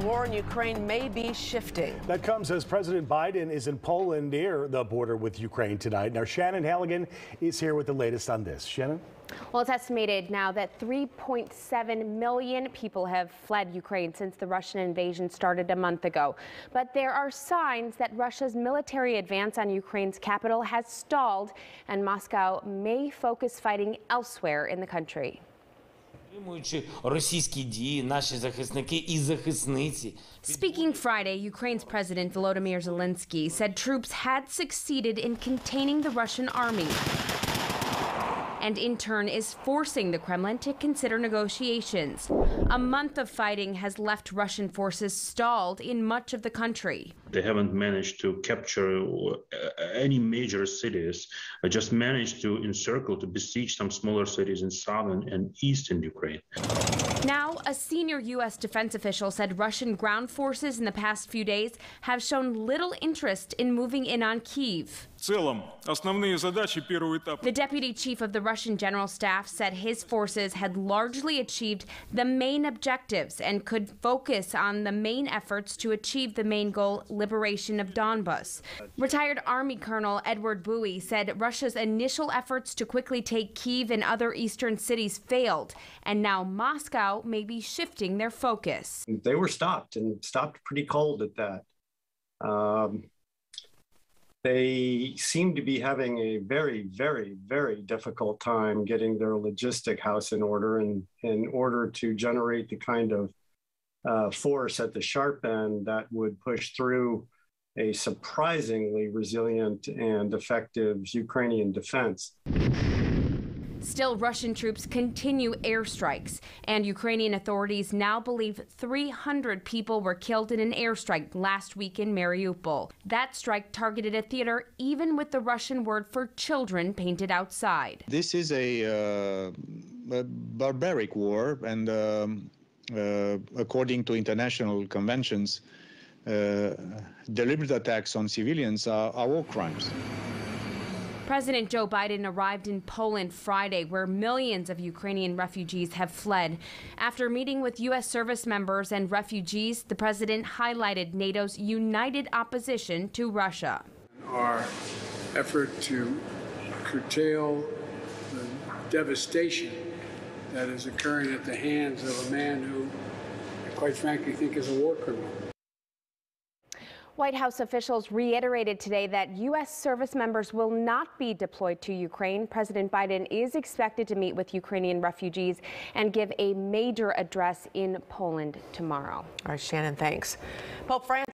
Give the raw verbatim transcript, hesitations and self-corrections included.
War in Ukraine may be shifting. That comes as President Biden is in Poland near the border with Ukraine tonight. Now, Shannon Halligan is here with the latest on this. Shannon? Well, it's estimated now that three point seven million people have fled Ukraine since the Russian invasion started a month ago. But there are signs that Russia's military advance on Ukraine's capital has stalled, and Moscow may focus fighting elsewhere in the country. Speaking Friday, Ukraine's President Volodymyr Zelensky said troops had succeeded in containing the Russian army, and in turn is forcing the Kremlin to consider negotiations. A month of fighting has left Russian forces stalled in much of the country. They haven't managed to capture any major cities. They just managed to encircle, to besiege some smaller cities in southern and eastern Ukraine. Now, a senior U S defense official said Russian ground forces in the past few days have shown little interest in moving in on Kyiv. The deputy chief of the Russian General Staff said his forces had largely achieved the main objectives and could focus on the main efforts to achieve the main goal, liberation of Donbas. Retired Army Colonel Edward Bowie said Russia's initial efforts to quickly take Kyiv and other eastern cities failed, and now Moscow may be shifting their focus. They were stopped, and stopped pretty cold at that. Um, They seem to be having a very, very, very difficult time getting their logistic house in order, and in order to generate the kind of uh, force at the sharp end that would push through a surprisingly resilient and effective Ukrainian defense. Still, Russian troops continue airstrikes, and Ukrainian authorities now believe three hundred people were killed in an airstrike last week in Mariupol. That strike targeted a theater, even with the Russian word for children painted outside. This is a, uh, a barbaric war, and um, uh, according to international conventions, uh, deliberate attacks on civilians are, are war crimes. President Joe Biden arrived in Poland Friday, where millions of Ukrainian refugees have fled. After meeting with U S service members and refugees, the president highlighted NATO's united opposition to Russia. Our effort to curtail the devastation that is occurring at the hands of a man who, quite frankly, I think is a war criminal. White House officials reiterated today that U S service members will not be deployed to Ukraine. President Biden is expected to meet with Ukrainian refugees and give a major address in Poland tomorrow. All right, Shannon, thanks. Pope Francis.